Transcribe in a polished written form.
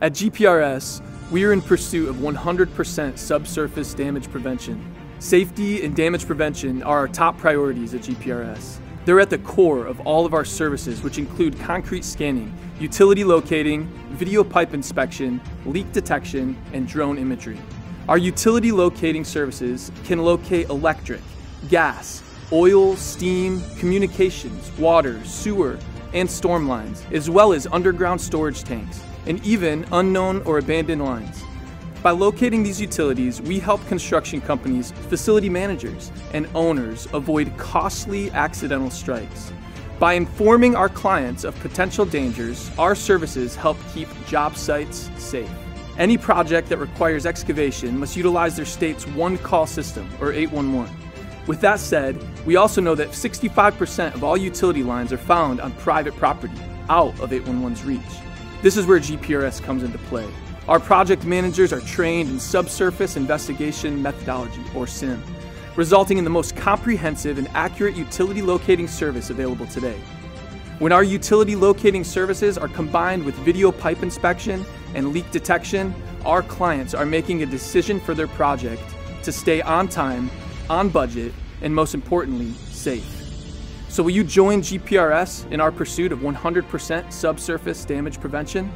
At GPRS, we are in pursuit of 100% subsurface damage prevention. Safety and damage prevention are our top priorities at GPRS. They're at the core of all of our services, which include concrete scanning, utility locating, video pipe inspection, leak detection, and drone imagery. Our utility locating services can locate electric, gas, oil, steam, communications, water, sewer, and storm lines, as well as underground storage tanks, and even unknown or abandoned lines. By locating these utilities, we help construction companies, facility managers, and owners avoid costly accidental strikes. By informing our clients of potential dangers, our services help keep job sites safe. Any project that requires excavation must utilize their state's one-call system, or 811. With that said, we also know that 65% of all utility lines are found on private property, out of 811's reach. This is where GPRS comes into play. Our project managers are trained in subsurface investigation methodology, or SIM, resulting in the most comprehensive and accurate utility locating service available today. When our utility locating services are combined with video pipe inspection and leak detection, our clients are making a decision for their project to stay on time, on budget, and most importantly, safe. So will you join GPRS in our pursuit of 100% subsurface damage prevention?